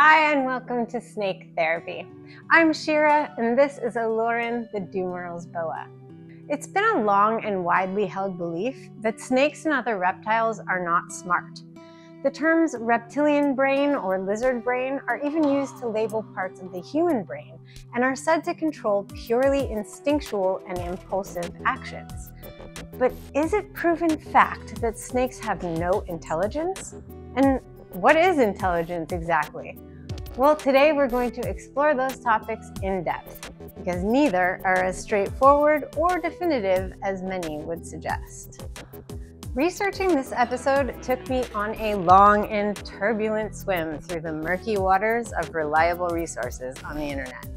Hi, and welcome to Snake Therapy. I'm Shira, and this is Olorin, the Dumeril's boa. It's been a long and widely held belief that snakes and other reptiles are not smart. The terms reptilian brain or lizard brain are even used to label parts of the human brain and are said to control purely instinctual and impulsive actions. But is it proven fact that snakes have no intelligence? And what is intelligence exactly? Well, today we're going to explore those topics in depth, because neither are as straightforward or definitive as many would suggest. Researching this episode took me on a long and turbulent swim through the murky waters of reliable resources on the internet.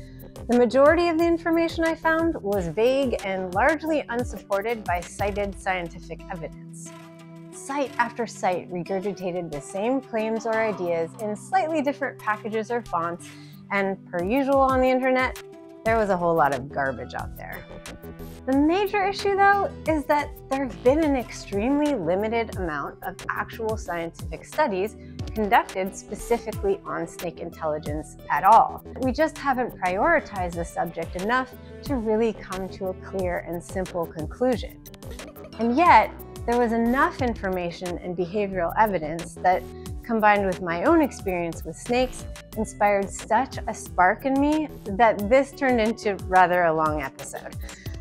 The majority of the information I found was vague and largely unsupported by cited scientific evidence. Site after site regurgitated the same claims or ideas in slightly different packages or fonts, and per usual on the internet, there was a whole lot of garbage out there. The major issue, though, is that there have been an extremely limited amount of actual scientific studies conducted specifically on snake intelligence at all. We just haven't prioritized the subject enough to really come to a clear and simple conclusion. And yet, there was enough information and behavioral evidence that, combined with my own experience with snakes, inspired such a spark in me that this turned into rather a long episode.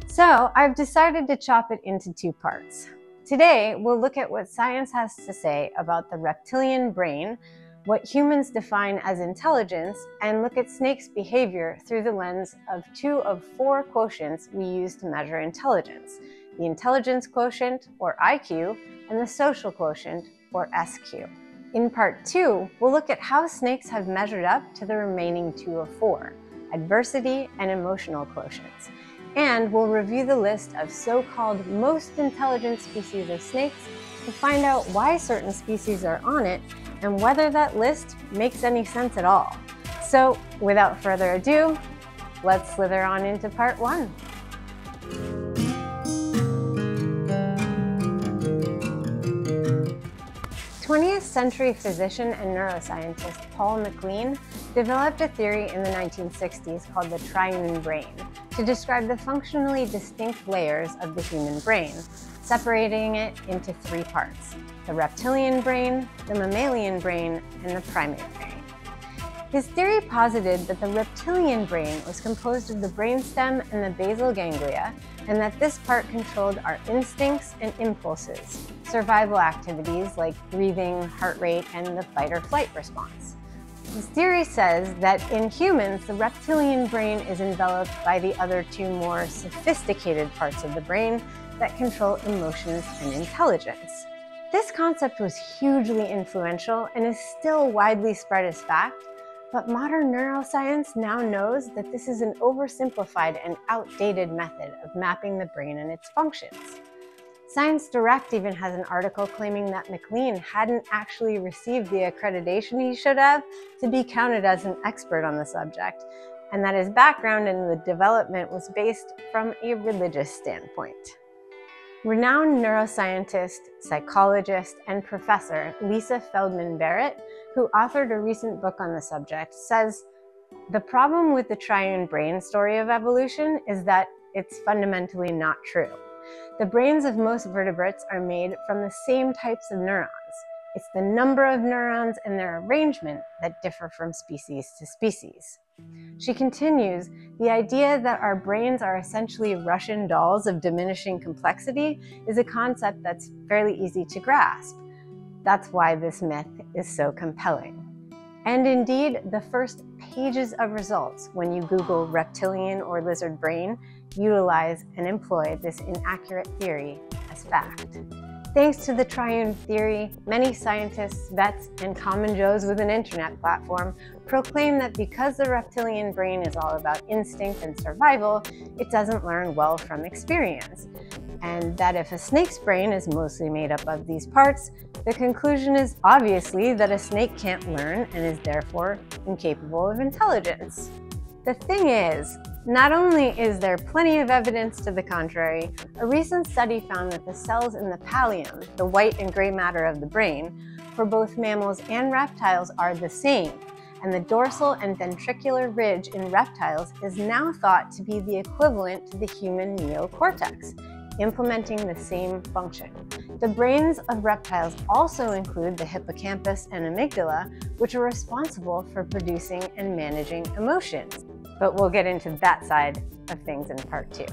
So I've decided to chop it into two parts. Today, we'll look at what science has to say about the reptilian brain, what humans define as intelligence, and look at snakes' behavior through the lens of two of four quotients we use to measure intelligence: the intelligence quotient, or IQ, and the social quotient, or SQ. In part two, we'll look at how snakes have measured up to the remaining two of four, adversity and emotional quotients. And we'll review the list of so-called most intelligent species of snakes to find out why certain species are on it and whether that list makes any sense at all. So without further ado, let's slither on into part one. Twentieth-century physician and neuroscientist Paul MacLean developed a theory in the 1960s called the triune brain to describe the functionally distinct layers of the human brain, separating it into three parts: the reptilian brain, the mammalian brain, and the primate brain. His theory posited that the reptilian brain was composed of the brainstem and the basal ganglia, and that this part controlled our instincts and impulses, survival activities like breathing, heart rate, and the fight-or-flight response. His theory says that in humans, the reptilian brain is enveloped by the other two more sophisticated parts of the brain that control emotions and intelligence. This concept was hugely influential and is still widely spread as fact, but modern neuroscience now knows that this is an oversimplified and outdated method of mapping the brain and its functions. ScienceDirect even has an article claiming that MacLean hadn't actually received the accreditation he should have to be counted as an expert on the subject, and that his background in the development was based from a religious standpoint. Renowned neuroscientist, psychologist, and professor Lisa Feldman Barrett, who authored a recent book on the subject, says, "The problem with the triune brain story of evolution is that it's fundamentally not true. The brains of most vertebrates are made from the same types of neurons. It's the number of neurons and their arrangement that differ from species to species." She continues, "The idea that our brains are essentially Russian dolls of diminishing complexity is a concept that's fairly easy to grasp. That's why this myth is so compelling." And indeed, the first pages of results when you Google reptilian or lizard brain utilize and employ this inaccurate theory as fact. Thanks to the triune theory, many scientists, vets, and common Joes with an internet platform proclaim that because the reptilian brain is all about instinct and survival, it doesn't learn well from experience, and that if a snake's brain is mostly made up of these parts, the conclusion is obviously that a snake can't learn and is therefore incapable of intelligence. The thing is, not only is there plenty of evidence to the contrary, a recent study found that the cells in the pallium, the white and gray matter of the brain, for both mammals and reptiles are the same, and the dorsal and ventricular ridge in reptiles is now thought to be the equivalent to the human neocortex, implementing the same function. The brains of reptiles also include the hippocampus and amygdala, which are responsible for producing and managing emotions. But we'll get into that side of things in part two.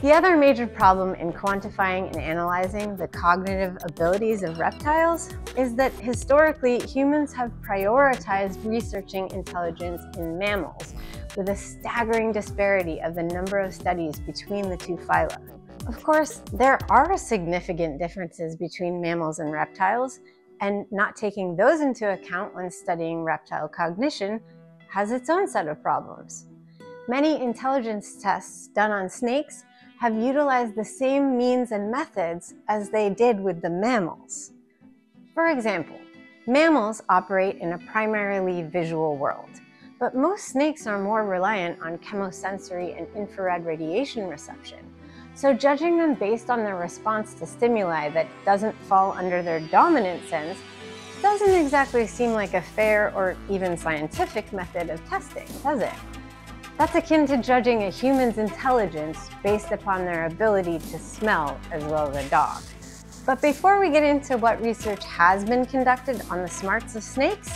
The other major problem in quantifying and analyzing the cognitive abilities of reptiles is that historically, humans have prioritized researching intelligence in mammals, with a staggering disparity of the number of studies between the two phyla. Of course, there are significant differences between mammals and reptiles, and not taking those into account when studying reptile cognition has its own set of problems. Many intelligence tests done on snakes have utilized the same means and methods as they did with the mammals. For example, mammals operate in a primarily visual world, but most snakes are more reliant on chemosensory and infrared radiation reception. So judging them based on their response to stimuli that doesn't fall under their dominant sense doesn't exactly seem like a fair or even scientific method of testing, does it? That's akin to judging a human's intelligence based upon their ability to smell as well as a dog. But before we get into what research has been conducted on the smarts of snakes,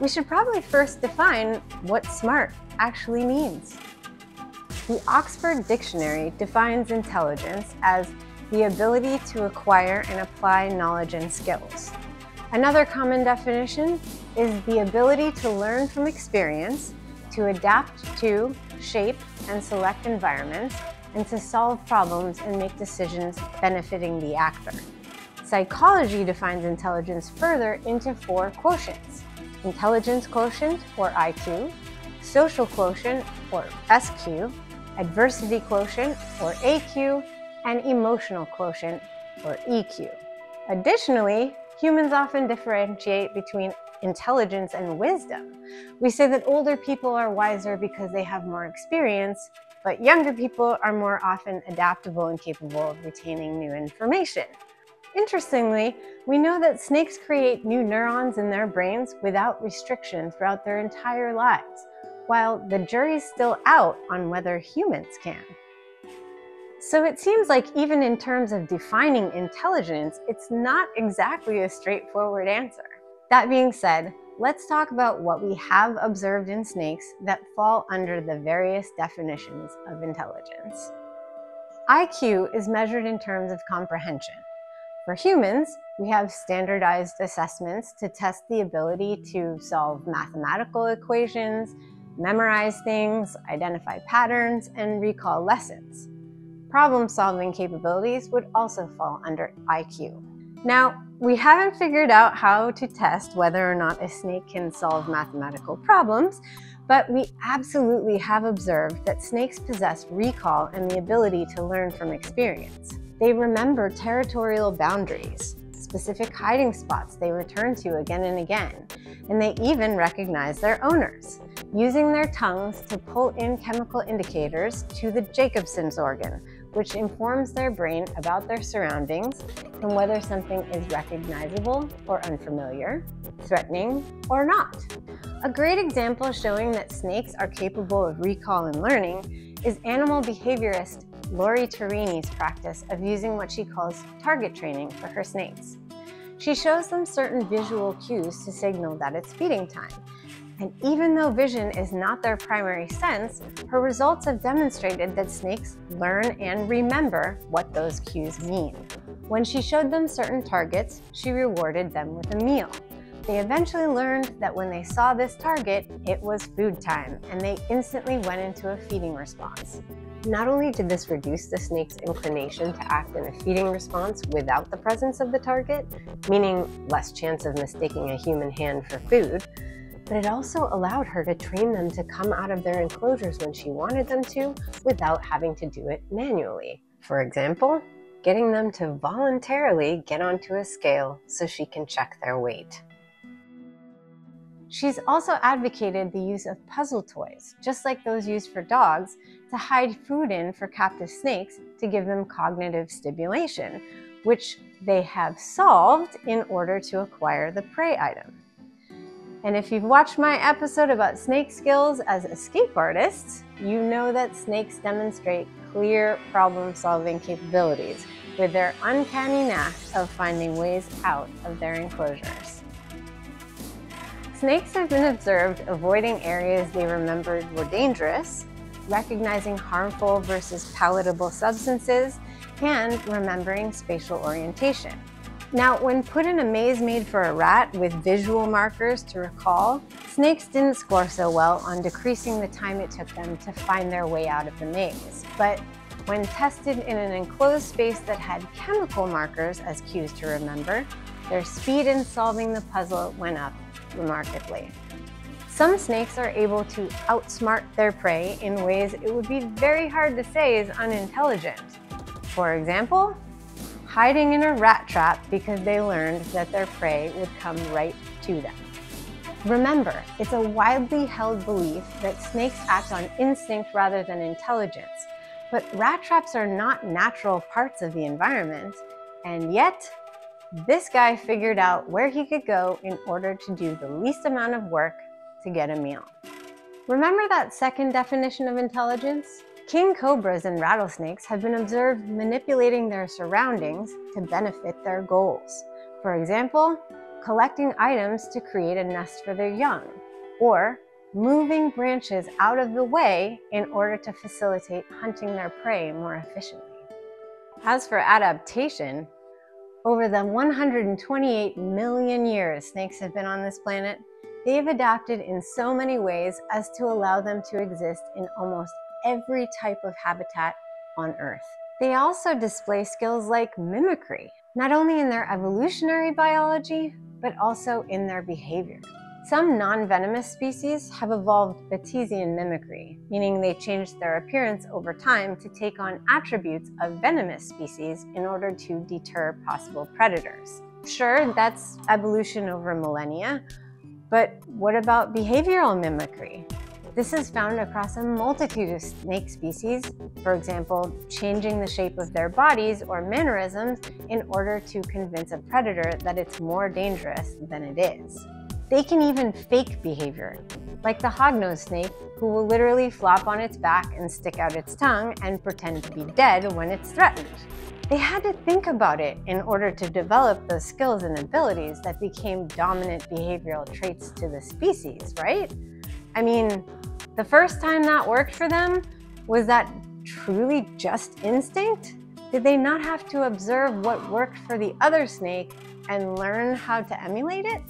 we should probably first define what smart actually means. The Oxford Dictionary defines intelligence as the ability to acquire and apply knowledge and skills. Another common definition is the ability to learn from experience, to adapt to, shape, and select environments, and to solve problems and make decisions benefiting the actor. Psychology defines intelligence further into four quotients: intelligence quotient, or IQ, social quotient, or SQ, adversity quotient, or AQ, and emotional quotient, or EQ. Additionally, humans often differentiate between intelligence and wisdom. We say that older people are wiser because they have more experience, but younger people are more often adaptable and capable of retaining new information. Interestingly, we know that snakes create new neurons in their brains without restriction throughout their entire lives, while the jury's still out on whether humans can. So it seems like even in terms of defining intelligence, it's not exactly a straightforward answer. That being said, let's talk about what we have observed in snakes that fall under the various definitions of intelligence. IQ is measured in terms of comprehension. For humans, we have standardized assessments to test the ability to solve mathematical equations, memorize things, identify patterns, and recall lessons. Problem-solving capabilities would also fall under IQ. Now, we haven't figured out how to test whether or not a snake can solve mathematical problems, but we absolutely have observed that snakes possess recall and the ability to learn from experience. They remember territorial boundaries, specific hiding spots they return to again and again, and they even recognize their owners, using their tongues to pull in chemical indicators to the Jacobson's organ, which informs their brain about their surroundings and whether something is recognizable or unfamiliar, threatening or not. A great example showing that snakes are capable of recall and learning is animal behaviorist Lori Terini's practice of using what she calls target training for her snakes. She shows them certain visual cues to signal that it's feeding time. And even though vision is not their primary sense, her results have demonstrated that snakes learn and remember what those cues mean. When she showed them certain targets, she rewarded them with a meal. They eventually learned that when they saw this target, it was food time, and they instantly went into a feeding response. Not only did this reduce the snake's inclination to act in a feeding response without the presence of the target, meaning less chance of mistaking a human hand for food, but it also allowed her to train them to come out of their enclosures when she wanted them to without having to do it manually. For example, getting them to voluntarily get onto a scale so she can check their weight. She's also advocated the use of puzzle toys, just like those used for dogs, to hide food in for captive snakes to give them cognitive stimulation, which they have solved in order to acquire the prey item. And if you've watched my episode about snake skills as escape artists, you know that snakes demonstrate clear problem-solving capabilities with their uncanny knack of finding ways out of their enclosures. Snakes have been observed avoiding areas they remembered were dangerous, recognizing harmful versus palatable substances, and remembering spatial orientation. Now, when put in a maze made for a rat with visual markers to recall, snakes didn't score so well on decreasing the time it took them to find their way out of the maze. But when tested in an enclosed space that had chemical markers as cues to remember, their speed in solving the puzzle went up remarkably. Some snakes are able to outsmart their prey in ways it would be very hard to say is unintelligent. For example, hiding in a rat trap because they learned that their prey would come right to them. Remember, it's a widely held belief that snakes act on instinct rather than intelligence, but rat traps are not natural parts of the environment, and yet, this guy figured out where he could go in order to do the least amount of work to get a meal. Remember that second definition of intelligence? King cobras and rattlesnakes have been observed manipulating their surroundings to benefit their goals. For example, collecting items to create a nest for their young, or moving branches out of the way in order to facilitate hunting their prey more efficiently. As for adaptation, over the 128 million years snakes have been on this planet, they've adapted in so many ways as to allow them to exist in almost every type of habitat on Earth. They also display skills like mimicry, not only in their evolutionary biology, but also in their behavior. Some non-venomous species have evolved Batesian mimicry, meaning they change their appearance over time to take on attributes of venomous species in order to deter possible predators. Sure, that's evolution over millennia, but what about behavioral mimicry? This is found across a multitude of snake species, for example, changing the shape of their bodies or mannerisms in order to convince a predator that it's more dangerous than it is. They can even fake behavior, like the hognose snake, who will literally flop on its back and stick out its tongue and pretend to be dead when it's threatened. They had to think about it in order to develop those skills and abilities that became dominant behavioral traits to the species, right? I mean, the first time that worked for them, was that truly just instinct? Did they not have to observe what worked for the other snake and learn how to emulate it?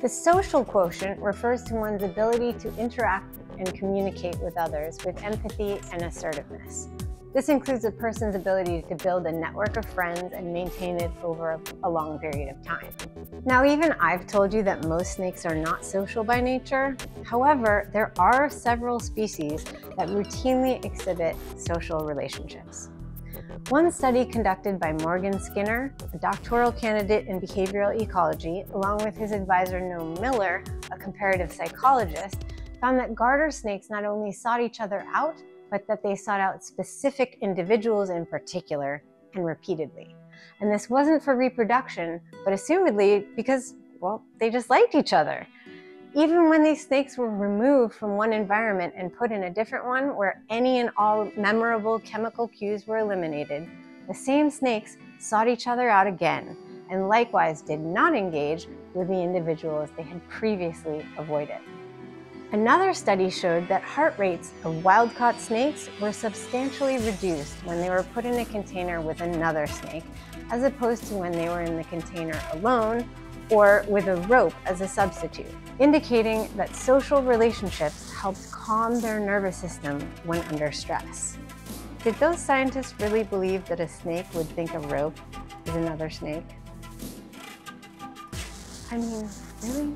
The social quotient refers to one's ability to interact and communicate with others with empathy and assertiveness. This includes a person's ability to build a network of friends and maintain it over a long period of time. Now, even I've told you that most snakes are not social by nature. However, there are several species that routinely exhibit social relationships. One study conducted by Morgan Skinner, a doctoral candidate in behavioral ecology, along with his advisor Noam Miller, a comparative psychologist, found that garter snakes not only sought each other out, but that they sought out specific individuals in particular, and repeatedly. And this wasn't for reproduction, but assumedly because, well, they just liked each other. Even when these snakes were removed from one environment and put in a different one where any and all memorable chemical cues were eliminated, the same snakes sought each other out again, and likewise did not engage with the individuals they had previously avoided. Another study showed that heart rates of wild-caught snakes were substantially reduced when they were put in a container with another snake, as opposed to when they were in the container alone or with a rope as a substitute, indicating that social relationships helped calm their nervous system when under stress. Did those scientists really believe that a snake would think a rope is another snake? I mean, really?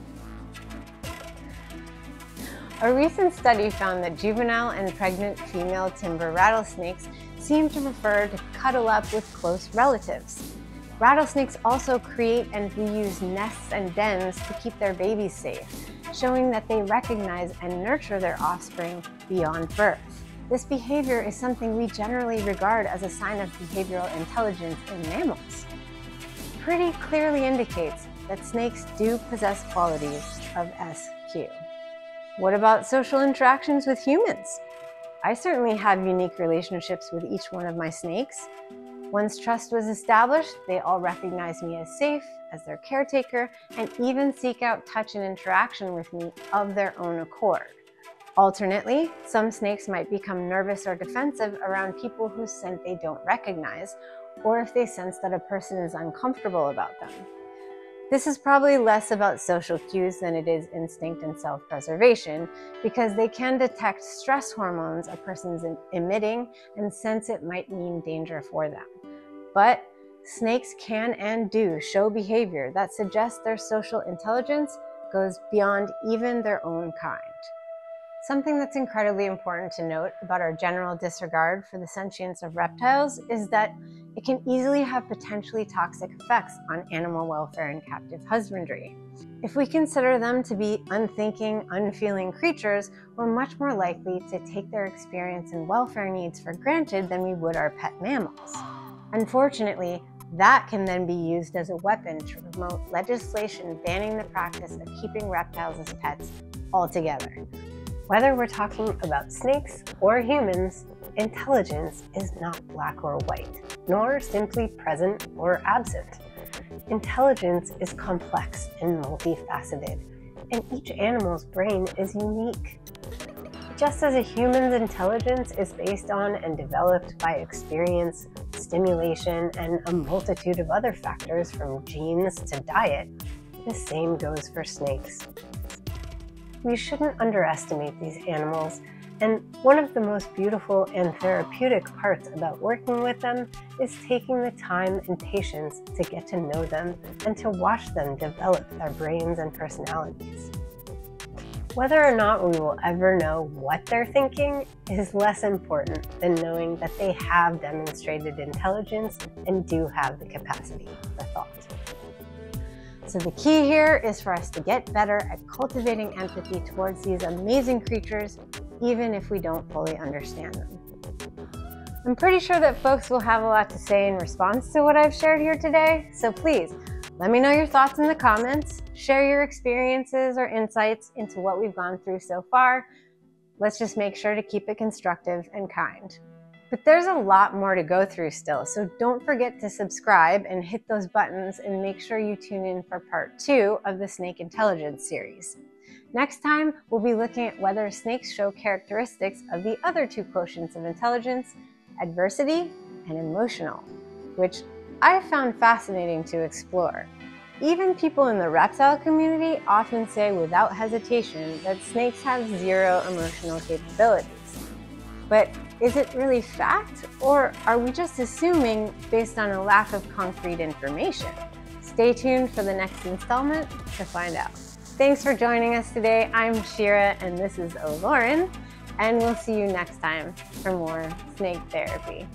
A recent study found that juvenile and pregnant female timber rattlesnakes seem to prefer to cuddle up with close relatives. Rattlesnakes also create and reuse nests and dens to keep their babies safe, showing that they recognize and nurture their offspring beyond birth. This behavior is something we generally regard as a sign of behavioral intelligence in mammals. Pretty clearly indicates that snakes do possess qualities of SQ. What about social interactions with humans? I certainly have unique relationships with each one of my snakes. Once trust was established, they all recognize me as safe, as their caretaker, and even seek out touch and interaction with me of their own accord. Alternately, some snakes might become nervous or defensive around people whose scent they don't recognize, or if they sense that a person is uncomfortable about them. This is probably less about social cues than it is instinct and self-preservation, because they can detect stress hormones a person's emitting and sense it might mean danger for them. But snakes can and do show behavior that suggests their social intelligence goes beyond even their own kind. Something that's incredibly important to note about our general disregard for the sentience of reptiles is that it can easily have potentially toxic effects on animal welfare and captive husbandry. If we consider them to be unthinking, unfeeling creatures, we're much more likely to take their experience and welfare needs for granted than we would our pet mammals. Unfortunately, that can then be used as a weapon to promote legislation banning the practice of keeping reptiles as pets altogether. Whether we're talking about snakes or humans, intelligence is not black or white, nor simply present or absent. Intelligence is complex and multifaceted, and each animal's brain is unique. Just as a human's intelligence is based on and developed by experience, stimulation, and a multitude of other factors from genes to diet, the same goes for snakes. We shouldn't underestimate these animals, and one of the most beautiful and therapeutic parts about working with them is taking the time and patience to get to know them and to watch them develop their brains and personalities. Whether or not we will ever know what they're thinking is less important than knowing that they have demonstrated intelligence and do have the capacity for thought. So the key here is for us to get better at cultivating empathy towards these amazing creatures, even if we don't fully understand them. I'm pretty sure that folks will have a lot to say in response to what I've shared here today, so please let me know your thoughts in the comments, share your experiences or insights into what we've gone through so far. Let's just make sure to keep it constructive and kind. But there's a lot more to go through still, so don't forget to subscribe and hit those buttons, and make sure you tune in for part 2 of the Snake Intelligence series. Next time, we'll be looking at whether snakes show characteristics of the other two quotients of intelligence, adversity and emotional, which I found fascinating to explore. Even people in the reptile community often say without hesitation that snakes have zero emotional capabilities. But is it really fact, or are we just assuming based on a lack of concrete information? Stay tuned for the next installment to find out. Thanks for joining us today. I'm Shira, and this is Olorin, and we'll see you next time for more snake therapy.